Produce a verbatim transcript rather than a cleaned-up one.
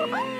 What?